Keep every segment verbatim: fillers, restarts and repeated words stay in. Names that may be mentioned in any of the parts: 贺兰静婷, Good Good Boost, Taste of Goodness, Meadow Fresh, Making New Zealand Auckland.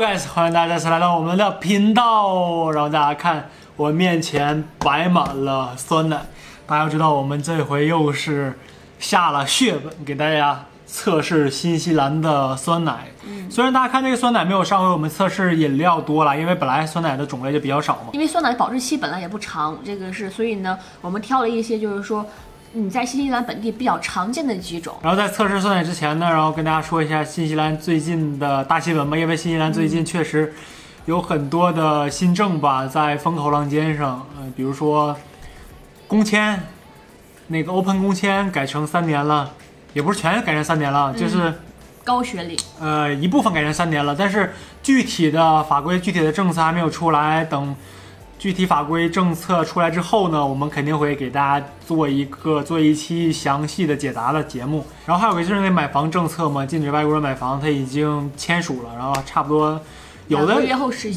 guys， 欢迎大家再来到我们的频道。然后大家看，我面前摆满了酸奶。大家要知道，我们这回又是下了血本，给大家测试新西兰的酸奶。嗯，虽然大家看这个酸奶没有上回我们测试饮料多了，因为本来酸奶的种类就比较少嘛。因为酸奶的保质期本来也不长，这个是，所以呢，我们挑了一些就是说。 你在新西兰本地比较常见的几种，然后在测试酸奶之前呢，然后跟大家说一下新西兰最近的大新闻吧，因为新西兰最近确实有很多的新政吧，在风口浪尖上，呃，比如说工签，那个 open 工签改成三年了，也不是全改成三年了，嗯、就是高学历，呃，一部分改成三年了，但是具体的法规、具体的政策还没有出来，等。 具体法规政策出来之后呢，我们肯定会给大家做一个做一期详细的解答的节目。然后还有一个就是那买房政策嘛，禁止外国人买房，它已经签署了。然后差不多有的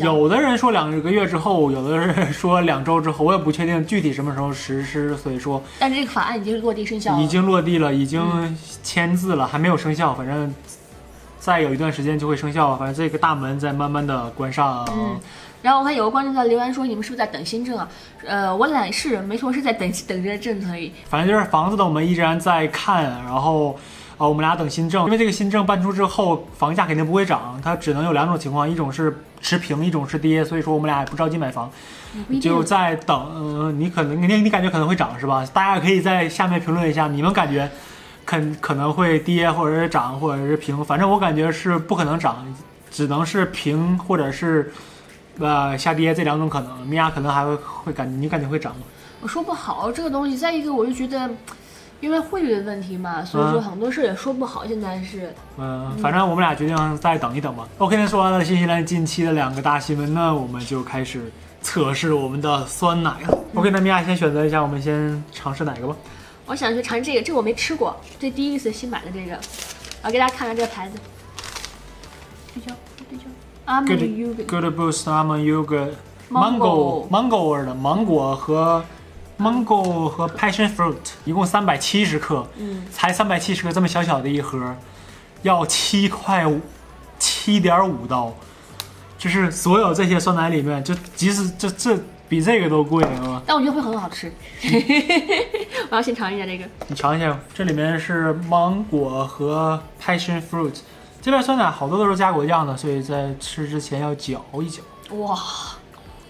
有的人说两个月之后，有的人说两周之后，我也不确定具体什么时候实施。所以说，但是这个法案已经落地生效了，已经落地了，已经签字了，嗯、还没有生效，反正再有一段时间就会生效。反正这个大门在慢慢的关上。嗯 然后我看有个观众在留言说：“你们是不是在等新政啊？”呃，我懒是没错，是在等等这政策。反正就是房子的，我们依然在看。然后，啊、呃，我们俩等新政，因为这个新政颁出之后，房价肯定不会涨，它只能有两种情况，一种是持平，一种是跌。所以说我们俩也不着急买房，就在等。嗯、呃，你可能你你感觉可能会涨是吧？大家可以在下面评论一下，你们感觉肯可能会跌，或者是涨，或者是平。反正我感觉是不可能涨，只能是平或者是。 呃，下跌这两种可能，米娅可能还会会感，你感觉会涨吗？我说不好这个东西。再一个，我就觉得，因为汇率的问题嘛，所以说很多事也说不好。现在是，嗯，嗯反正我们俩决定再等一等吧。OK， 那说完了新西兰近期的两个大新闻呢，我们就开始测试我们的酸奶了。嗯、OK， 那米娅先选择一下，我们先尝试哪个吧？我想去尝这个，这个我没吃过，这第一次新买的这个。我给大家看看这个牌子，对焦，对焦。 Good Good Boost almond yogurt mango mango 味的芒果和 mango 和 passion fruit， 一共三百七十克，嗯，才三百七十克，这么小小的一盒，要七块五，七点五刀，就是所有这些酸奶里面，就即使这这比这个都贵，是吧？但我觉得会很好吃，我要先尝一下这个。你尝一下，这里面是芒果和 passion fruit。 这边酸奶好多都是加果酱的，所以在吃之前要搅一搅。哇，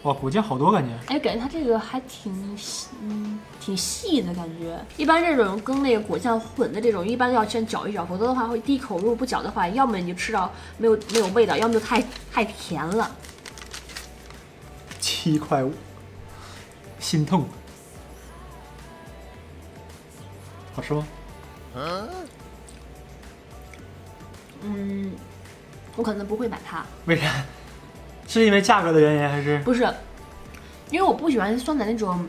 哇，果酱好多感觉。哎，感觉它这个还挺细，嗯，挺细的感觉。一般这种跟那个果酱混的这种，一般要先搅一搅，否则的话会第一口如果不搅的话，要么你就吃到没有没有味道，要么就太太甜了。七块五，心痛。好吃吗？啊 嗯，我可能不会买它。为啥？是因为价格的原因还是？不是，因为我不喜欢酸奶那种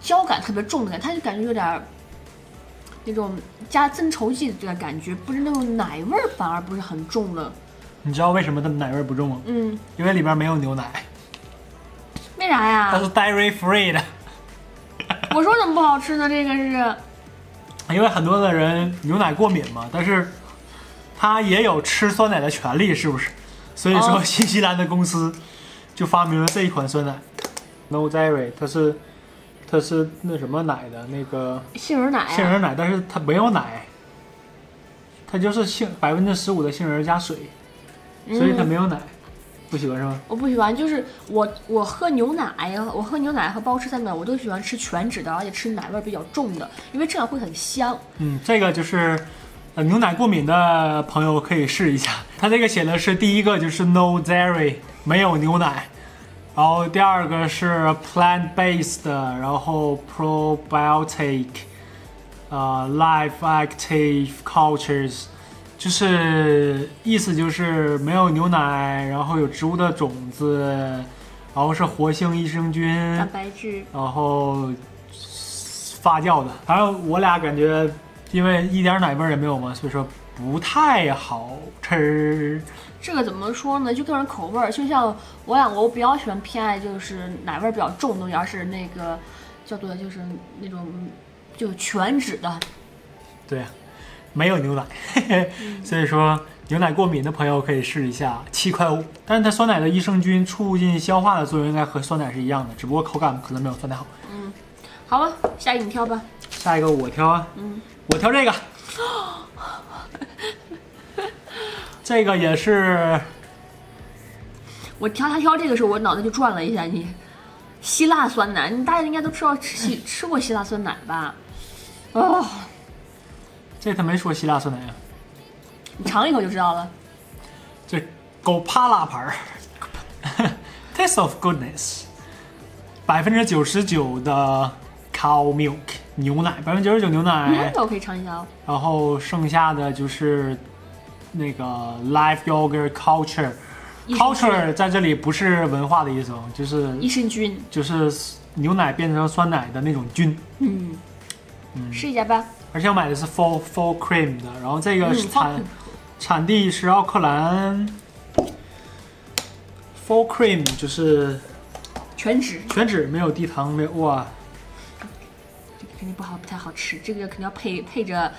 胶感特别重的感觉，它就感觉有点那种加增稠剂的感觉，不是那种奶味儿，反而不是很重了。你知道为什么它奶味儿不重吗？嗯，因为里边没有牛奶。为啥呀？它是 dairy free 的。我说怎么不好吃呢？这个是因为很多的人牛奶过敏嘛，但是。 他也有吃酸奶的权利，是不是？所以说，新西兰的公司就发明了这一款酸奶 ，No Dairy， 它是它是那什么奶的那个杏仁奶，杏仁奶，但是它没有奶，它就是杏百分之十五的杏仁加水，所以它没有奶。嗯、不喜欢是吗？我不喜欢，就是我我喝牛奶，我喝牛奶和包括吃酸奶，我都喜欢吃全脂的，而且吃奶味比较重的，因为这样会很香。嗯，这个就是。 呃，牛奶过敏的朋友可以试一下。它这个写的是第一个就是 no dairy， 没有牛奶，然后第二个是 plant-based， 然后 probiotic， 呃 live active cultures， 就是意思就是没有牛奶，然后有植物的种子，然后是活性益生菌，蛋白质，然后发酵的。反正我俩感觉。 因为一点奶味也没有嘛，所以说不太好吃。这个怎么说呢？就个人口味儿，就像我俩，我比较喜欢偏爱就是奶味比较重的东西，而是那个叫做就是那种就全脂的。对啊，没有牛奶，所以说牛奶过敏的朋友可以试一下，七块五。但是它酸奶的益生菌促进消化的作用应该和酸奶是一样的，只不过口感可能没有酸奶好。嗯，好了，下一个你挑吧。下一个我挑啊。嗯，我挑这个。这个也是。我挑他挑这个时候，我脑袋就转了一下你。希腊酸奶，大家应该都知道吃吃过希腊酸奶吧？哦，这他没说希腊酸奶啊。 你尝一口就知道了，这狗趴拉牌儿，Taste of Goodness， 百分之九十九的 cow milk 牛奶，百分之九十九牛奶，那我可以尝一下哦。然后剩下的就是那个 live yogurt culture， culture 在这里不是文化的意思哦，就是益生菌，就是牛奶变成酸奶的那种菌。嗯，嗯，试一下吧。而且我买的是 full full cream 的，然后这个是产。嗯 产地是奥克兰 ，full cream 就是全脂，全脂没有低糖，没有哇，这个肯定不好，不太好吃，这个肯定要配配着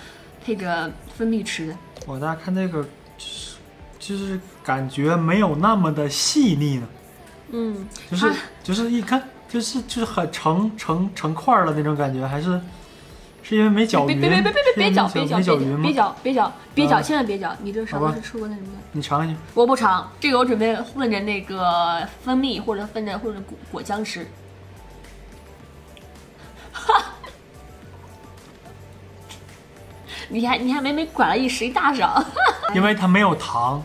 配着蜂蜜吃的。我大家看这个，就是就是感觉没有那么的细腻呢，嗯，就是就是一看就是就是很成成成块的那种感觉，还是。 是因为没搅匀，别别别别别别搅，别搅，别搅，别搅，别搅，千万别搅！你这上次吃过那什么的？你尝一下。我不尝，这个我准备混着那个蜂蜜或者混着或者果果浆吃。哈，你还你还每每管了一时一大勺。因为它没有糖，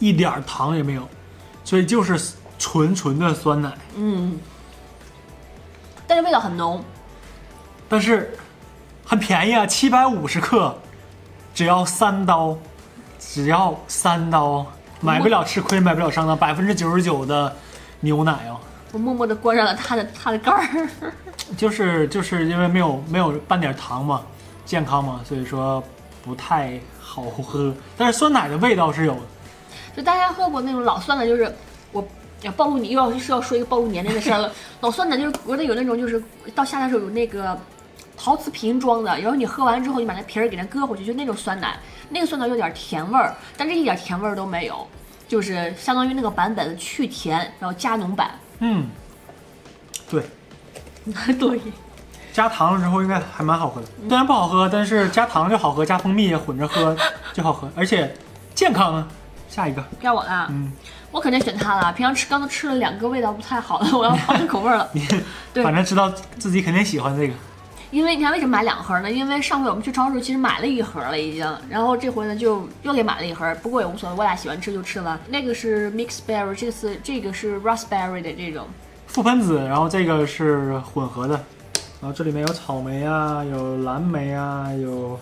一点糖也没有，所以就是纯纯的酸奶。嗯，但是味道很浓。 但是很便宜啊，七百五十克，只要三刀，只要三刀，买不了吃亏，买不了上当，百分之九十九的牛奶哦。我默默地关上了它的它的盖儿，就是就是因为没有没有半点糖嘛，健康嘛，所以说不太好喝。但是酸奶的味道是有的，就大家喝过那种老酸奶，就是我。 暴露你又要是要说一个暴露年龄的事了。老酸奶就是国内有那种，就是到夏天的时候有那个陶瓷瓶装的，然后你喝完之后，你把那皮儿给它搁回去，就那种酸奶。那个酸奶有点甜味儿，但是一点甜味儿都没有，就是相当于那个版本的去甜，然后加浓版。嗯，对，对，加糖了之后应该还蛮好喝的。虽然不好喝，但是加糖就好喝，加蜂蜜也混着喝就好喝，而且健康啊。下一个该我啦。嗯。 我肯定选它了，平常吃刚都吃了两个味道不太好的，我要换口味了。对，反正知道自己肯定喜欢这个。因为你看为什么买两盒呢？因为上回我们去超市其实买了一盒了已经，然后这回呢就又给买了一盒，不过也无所谓，我俩喜欢吃就吃了。那个是 mixed berry， 这次这个是 raspberry 的这种覆盆子，然后这个是混合的，然后这里面有草莓啊，有蓝莓啊，有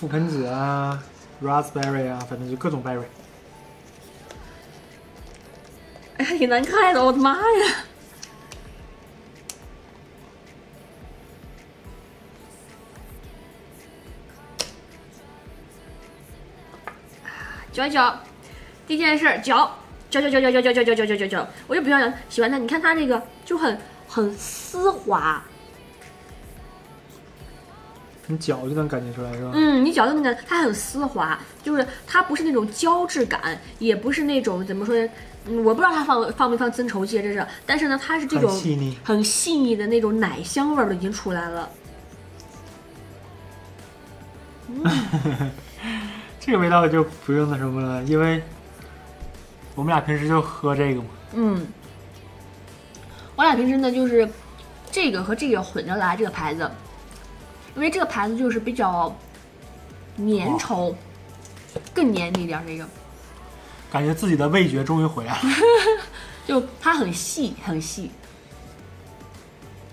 覆盆子啊 ，raspberry 啊，反正就各种 berry。 哎呀，挺难看的，我的妈呀！嚼一嚼，第一件事嚼，嚼嚼嚼嚼嚼嚼嚼嚼嚼嚼嚼嚼，我就比较喜欢它。你看它这个就很很丝滑，你嚼就能感觉出来是吧？嗯，你嚼就能感觉它很丝滑，就是它不是那种胶质感，也不是那种怎么说呢？ 嗯，我不知道它放放没放增稠剂，这是，但是呢，它是这种很细腻的那种奶香味儿都已经出来了。嗯、这个味道就不用那什么了，因为我们俩平时就喝这个嘛。嗯，我俩平时呢就是这个和这个混着来，这个牌子，因为这个牌子就是比较粘稠，更粘一点这个。 感觉自己的味觉终于回来了，就它很细很细，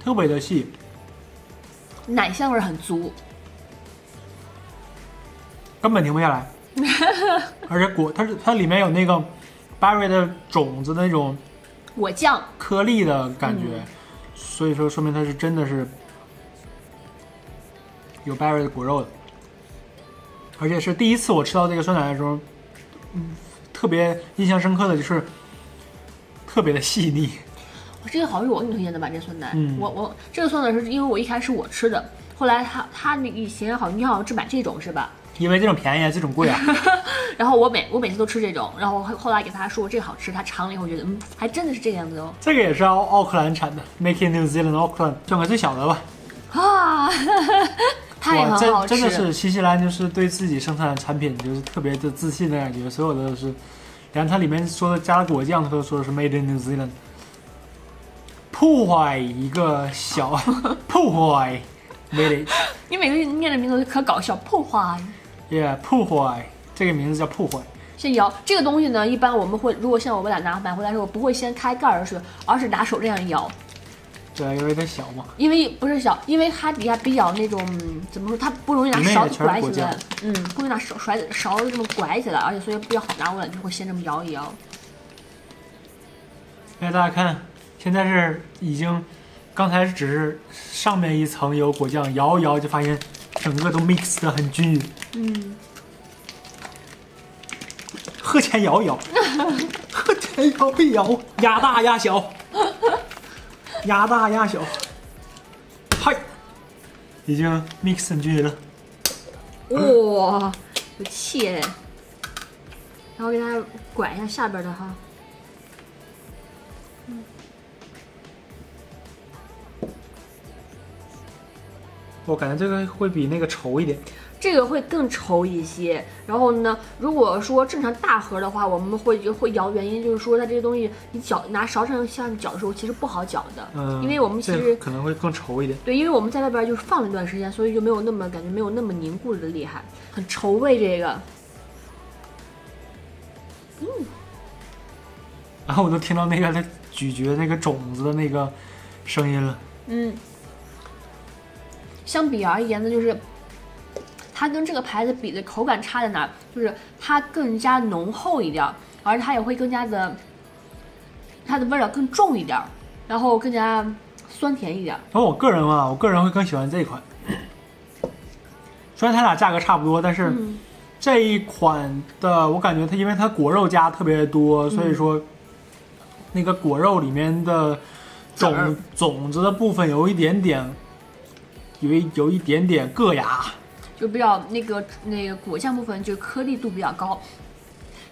特别的细，奶香味很足，根本停不下来。而且果它是它里面有那个 berry 的种子的那种果酱颗粒的感觉，嗯、所以说说明它是真的是有 berry 的果肉的。而且是第一次我吃到这个酸奶的时候，嗯。 特别印象深刻的就是特别的细腻。这个好像是我给你推荐的吧？这酸奶，嗯、我我这个酸奶是因为我一开始我吃的，后来他他以前好像你好像只买这种是吧？因为这种便宜，这种贵啊。然后我每我每次都吃这种，然后后来给他说我这个好吃，他尝了以后觉得嗯，还真的是这个样子哦。这个也是奥奥克兰产的 ，Making New Zealand Auckland， 选个最小的吧。啊，它也很好吃。真的是新西兰就是对自己生产的产品就是特别的自信的感觉，所有的都是，连它里面说的加了果酱，它都说的是 Made in New Zealand。破坏一个小破坏 ，Made it。你每次念的名字就可搞笑，破坏。Yeah， 破坏。这个名字叫破坏。先摇这个东西呢，一般我们会，如果像我们俩拿买回来的时候，我不会先开盖儿，是而是拿手这样摇。对，因为它小嘛。因为不是小，因为它底下比较那种怎么说，它不容易拿勺子拐起来，嗯，不容易拿手甩勺子这么拐起来，而且所以比较好拿过来，就会先这么摇一摇。来，大家看，现在是已经，刚才只是上面一层有果酱，摇一摇就发现整个都 mix 的很均匀。嗯。喝前摇一摇，喝前摇必摇，压大压小，压大压小，嗨，已经 mix 很均匀了。哇，有气哎！然后给大家拐一下下边的哈。嗯。我感觉这个会比那个稠一点。这个会更稠一些，然后呢，如果说正常大盒的话，我们会会摇，原因就是说它这个东西你搅拿勺上下去搅的时候，其实不好搅的，嗯，因为我们其实可能会更稠一点。对，因为我们在外边就是放了一段时间，所以就没有那么感觉没有那么凝固的厉害，很稠味这个。嗯，然后我都听到那个在咀嚼那个种子的那个声音了。嗯，相比而言呢，就是。它跟这个牌子比的口感差在哪？就是它更加浓厚一点，而它也会更加的，它的味道更重一点，然后更加酸甜一点。然后我个人嘛，我个人会更喜欢这一款。虽然它俩价格差不多，但是这一款的我感觉它，因为它果肉加特别多，所以说那个果肉里面的种种子的部分有一点点，有一有一点点硌牙。就比较那个那个果酱部分，就颗粒度比较高，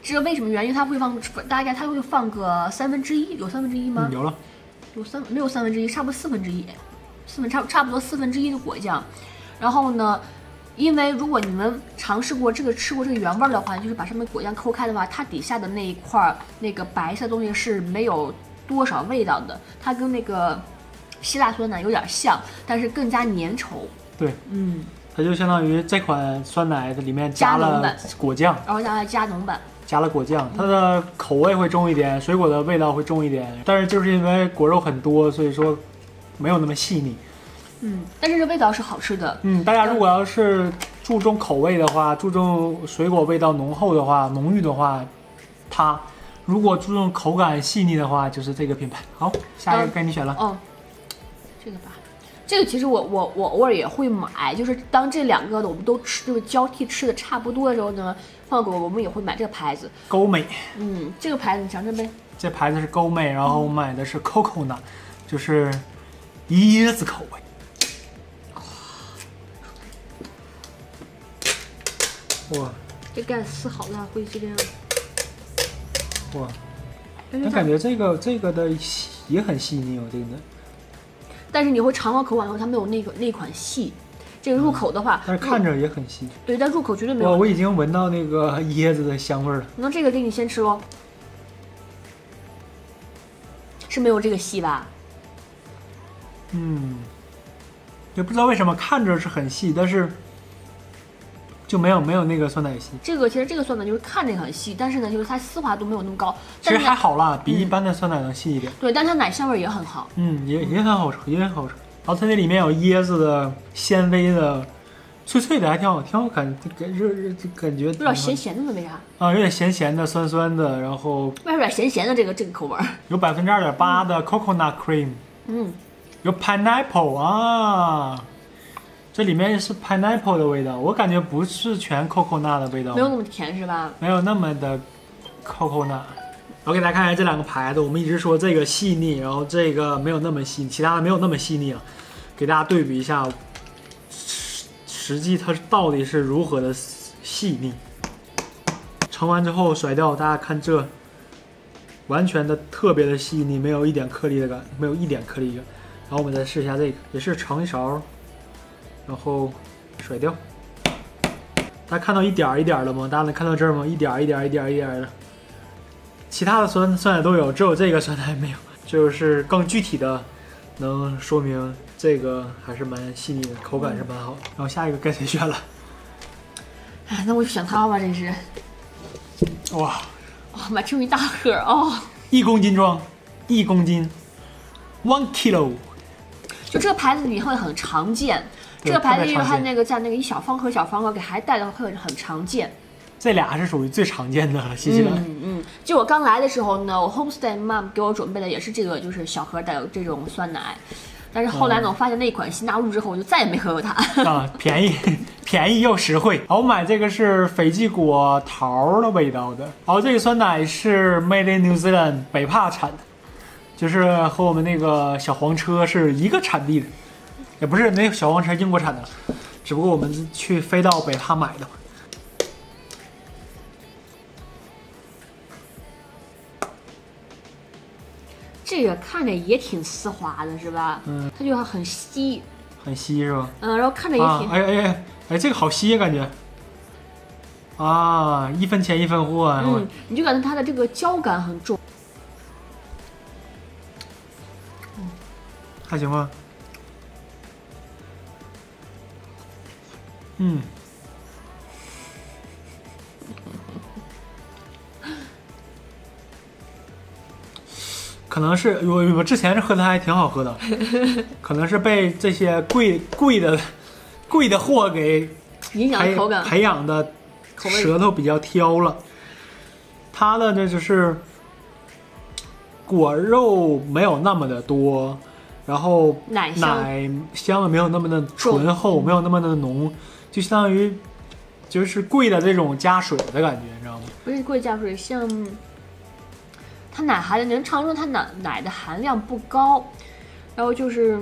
这个为什么原因？它会放大概它会放个三分之一，有三分之一吗？嗯、有了，有三没有三分之一，差不多四分之一，四分差差不多四分之一的果酱。然后呢，因为如果你们尝试过这个吃过这个原味的话，就是把上面果酱抠开的话，它底下的那一块那个白色的东西是没有多少味道的，它跟那个希腊酸奶有点像，但是更加粘稠。对，嗯。它就相当于这款酸奶里面加了果酱，然后加了加浓版，加了果酱，它的口味会重一点，水果的味道会重一点，但是就是因为果肉很多，所以说没有那么细腻。嗯，但是这味道是好吃的。嗯，大家如果要是注重口味的话，注重水果味道浓厚的话、浓郁的话，它如果注重口感细腻的话，就是这个品牌。好，下一个该你选了。嗯，这个吧。这个其实我我我偶尔也会买，就是当这两个的我们都吃就是交替吃的差不多的时候呢，放狗我们也会买这个牌子。勾美，嗯，这个牌子你尝尝呗。这牌子是勾美，然后我买的是 coconut，、嗯、就是椰子口味。哇，这盖子撕好了会是这样。哇，我感觉这个这个的也很细腻，我觉得。但是你会尝到口感后，它没有那个那款细，这个入口的话，嗯、但是看着也很细。对，但入口绝对没有。我我已经闻到那个椰子的香味了。那这个给你先吃喽，是没有这个细吧？嗯，也不知道为什么看着是很细，但是就没有没有那个酸奶细。这个其实这个酸奶就是看着很细，但是呢，就是它丝滑度没有那么高。其实还好啦，比一般的酸奶能细一点。嗯、对，但它奶香味也很好。嗯，也也很好吃，也很好吃。然后它那里面有椰子的纤维的，脆脆的，还挺好，挺好感，感热热感觉。有点咸咸的，没啥。啊，有点咸咸的，酸酸的，然后。外边咸咸的这个这个口味。有百分之二点八的 coconut cream。嗯。有 pineapple 啊。这里面是 pineapple 的味道，我感觉不是全 coconut 的味道，没有那么甜是吧？没有那么的 coconut。我给大家看一下这两个牌子，我们一直说这个细腻，然后这个没有那么细，其他的没有那么细腻了。给大家对比一下，实际它到底是如何的细腻。盛完之后甩掉，大家看这，完全的特别的细腻，没有一点颗粒的感，没有一点颗粒感。然后我们再试一下这个，也是盛一勺，然后甩掉。大家看到一点一点了吗？大家能看到这儿吗？一点一点一点一点的。其他的酸酸奶都有，只有这个酸奶没有。就是更具体的，能说明这个还是蛮细腻的，口感是蛮好的。然后下一个该谁选了？哎，那我就选它吧，真是。哇！哇妈，这么一大盒哦！一公斤装，一公斤 ，one kilo。就这个牌子你会很常见，这个牌子就是它那个在那个一小方盒小方盒给孩子带的会很常见。这俩是属于最常见的新西兰。嗯嗯，就我刚来的时候呢，我 homestay mom 给我准备的也是这个，就是小盒带有这种酸奶。但是后来呢，嗯、我发现那一款新纳入之后，我就再也没喝过它。啊，便宜，便宜又实惠。好，我买这个是斐济果桃的味道的。然后这个酸奶是 Made in New Zealand 北帕产的，就是和我们那个小黄车是一个产地的，也不是那个小黄车英国产的，只不过我们去飞到北帕买的。 这个看着也挺丝滑的，是吧？嗯，它就很稀，很稀是吧？嗯，然后看着也挺……啊、哎哎哎哎，这个好稀啊，感觉。啊，一分钱一分货啊！嗯，你就感觉它的这个胶感很重。嗯，还行吗？嗯。 可能是我我之前喝的还挺好喝的，可能是被这些贵贵的贵的货给影响口感，培养的舌头比较挑了。它的这就是果肉没有那么的多，然后奶香没有那么的醇厚，没有那么的浓，就相当于就是贵的这种加水的感觉，你知道吗？不是贵加水，像。 它奶含量，能尝出它奶奶的含量不高，然后就是，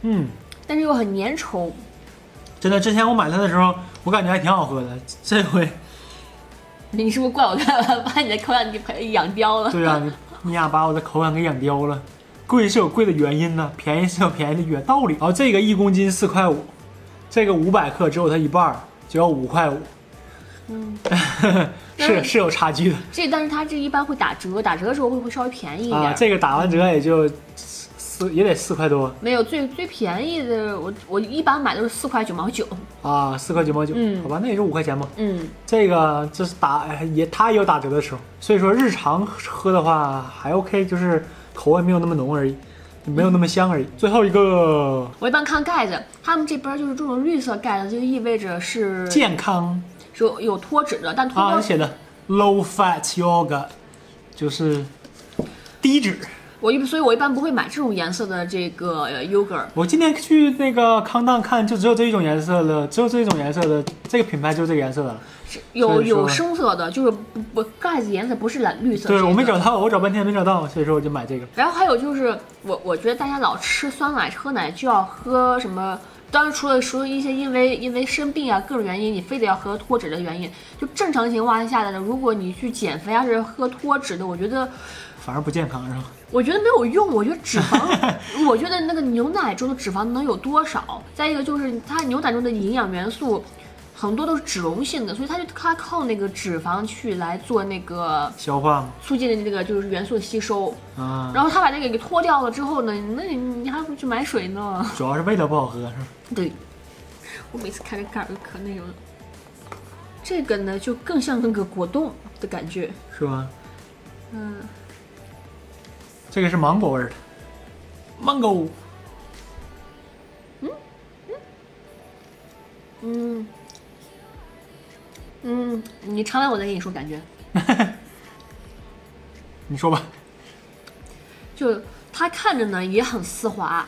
嗯，但是又很粘稠。真的，之前我买它的时候，我感觉还挺好喝的。这回，你是不是怪我把你的口感给养刁了？对啊，你呀把我的口感给养刁了。贵是有贵的原因呢，便宜是有便宜的原道理。然后这个一公斤四块五，这个五百克只有它一半，只要五块五。 嗯，是是有差距的。这但是它这一般会打折，打折的时候会会稍微便宜一点。啊，这个打完折也就四也得四块多。没有最最便宜的，我我一般买都是四块九毛九。啊，四块九毛九，嗯，好吧，那也就五块钱嘛。嗯，这个就是打也它也有打折的时候，所以说日常喝的话还 OK， 就是口味没有那么浓而已。 没有那么香而已。最后一个，我一般看盖子，他们这边就是这种绿色盖子，就意味着是健康，是有脱脂的，但脱脂、啊、写的 low fat yogurt 就是低脂。我一所以，我一般不会买这种颜色的这个 yogurt。我今天去那个康当看，就只有这一种颜色的，只有这一种颜色的，这个品牌就是这个颜色的了。 有有深色的，就是不不盖子颜色不是蓝绿色。对，我没找到，我找半天没找到，所以说我就买这个。然后还有就是，我我觉得大家老吃酸奶喝奶就要喝什么，当然除了说一些因为因为生病啊各种原因，你非得要喝脱脂的原因，就正常情况下的，如果你去减肥还是喝脱脂的，我觉得反而不健康是吧？我觉得没有用，我觉得脂肪，我觉得那个牛奶中的脂肪能有多少？再一个就是它牛奶中的营养元素。 很多都是脂溶性的，所以它就它靠那个脂肪去来做那个消化，促进那个就是元素的吸收。啊，然后它把那个给脱掉了之后呢，那你你还不去买水呢？主要是味道不好喝，是吧？对，我每次看这盖儿就可那种。这个呢就更像那个果冻的感觉，是吗？嗯，这个是芒果味的 ，mango。嗯嗯嗯。 嗯，你尝完我再跟你说感觉。你说吧。就它看着呢也很丝滑，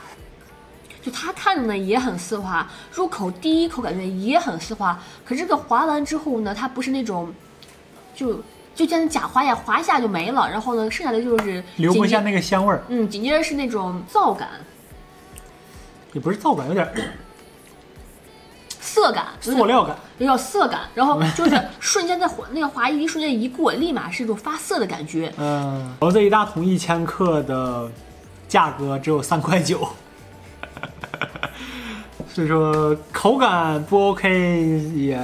就它看着呢也很丝滑，入口第一口感觉也很丝滑。可是这个滑完之后呢，它不是那种，就就像假滑呀，滑一下就没了。然后呢，剩下的就是留不下那个香味儿。嗯，紧接着是那种燥感。也不是燥感，有点。涩感、塑料感，有点涩感，然后就是瞬间在火那个滑液一瞬间一过，立马是一种发涩的感觉。嗯，然后这一大桶一千克的价格只有三块九。所以说口感不 OK 也，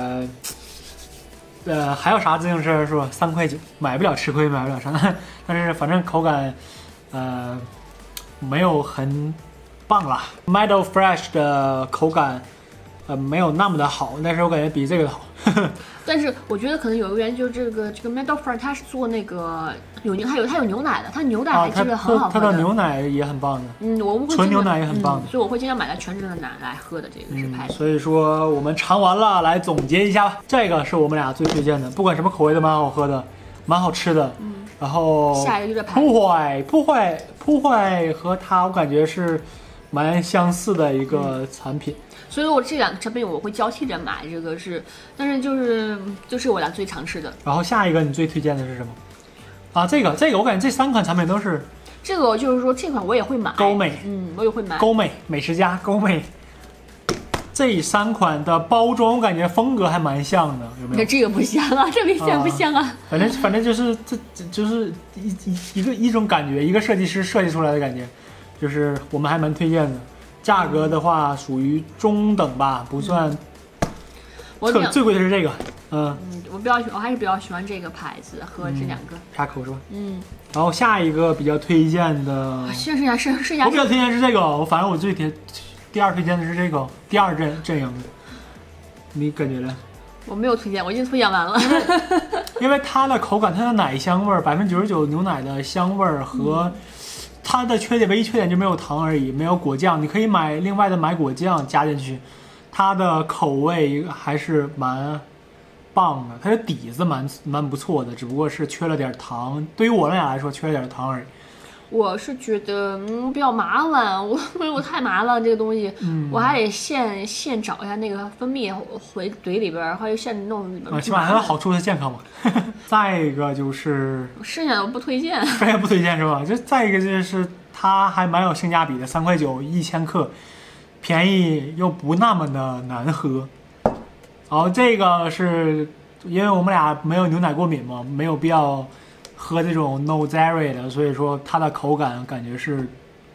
呃，还有啥自行车说三块九买不了吃亏，买不了啥，但是反正口感，呃，没有很棒啦。Meadow Fresh 的口感，呃，没有那么的好，但是我感觉比这个好。呵呵但是我觉得可能有一个原因就是这个这个 Meadow Fresh 它是做那个有牛，它有它有牛奶的，它牛奶还是很好喝的。它的、啊、牛奶也很棒的。嗯，我们会纯牛奶也很棒的、嗯，所以我会经常买它全脂的奶来喝的。这个是派、嗯。所以说我们尝完了，来总结一下吧。这个是我们俩最推荐的，不管什么口味都蛮好喝的，蛮好吃的。嗯。然后下一个就是不坏不坏不坏和它我感觉是蛮相似的一个产品。嗯，所以我这两个产品我会交替着买，这个是，但是就是就是我俩最常吃的。然后下一个你最推荐的是什么？啊，这个这个我感觉这三款产品都是。这个就是说这款我也会买。勾美，嗯，我也会买。勾美美食家，勾美。这三款的包装我感觉风格还蛮像的，有没有？这个不像啊，这明显不像啊。啊反正反正就是这就是一一个一种感觉，一个设计师设计出来的感觉，就是我们还蛮推荐的。价格的话属于中等吧，不算。我最贵的是这个，嗯，我比较喜，我还是比较喜欢这个牌子和这两个。插口是吧？嗯。然后下一个比较推荐的，剩下剩剩下，我比较推荐是这个，我反正我最推，第二推荐的是这个，第二阵阵营的，你感觉呢？我没有推荐，我已经推荐完了。因为它的口感，它的奶香味儿，百分之九十九牛奶的香味儿和。它的缺点，唯一缺点就没有糖而已，没有果酱，你可以买另外的买果酱加进去。它的口味还是蛮棒的，它的底子蛮蛮不错的，只不过是缺了点糖。对于我们俩来说，缺了点糖而已。我是觉得嗯比较麻烦，我我太麻烦了这个东西，嗯、我还得现现找一下那个蜂蜜回嘴里边，或者现弄里边。啊，起码它的好处是健康嘛。再一个就是剩下的我不推荐，剩下不推荐是吧？就再一个就是它还蛮有性价比的，三块九一千克，便宜又不那么的难喝。然后这个是因为我们俩没有牛奶过敏嘛，没有必要。喝这种 no dairy 的，所以说它的口感感觉是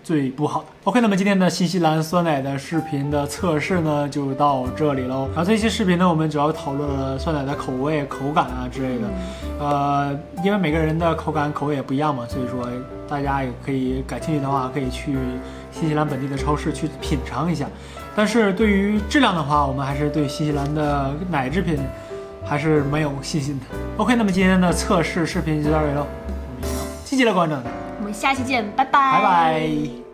最不好的。OK， 那么今天的新西兰酸奶的视频的测试呢，就到这里喽。然后这期视频呢，我们主要讨论了酸奶的口味、口感啊之类的。呃，因为每个人的口感、口味也不一样嘛，所以说大家也可以感兴趣的话，可以去新西兰本地的超市去品尝一下。但是对于质量的话，我们还是对新西兰的奶制品。还是没有信心的。OK， 那么今天的测试视频就到这里了，我们下期了，观众，我们下期见，拜拜，拜拜。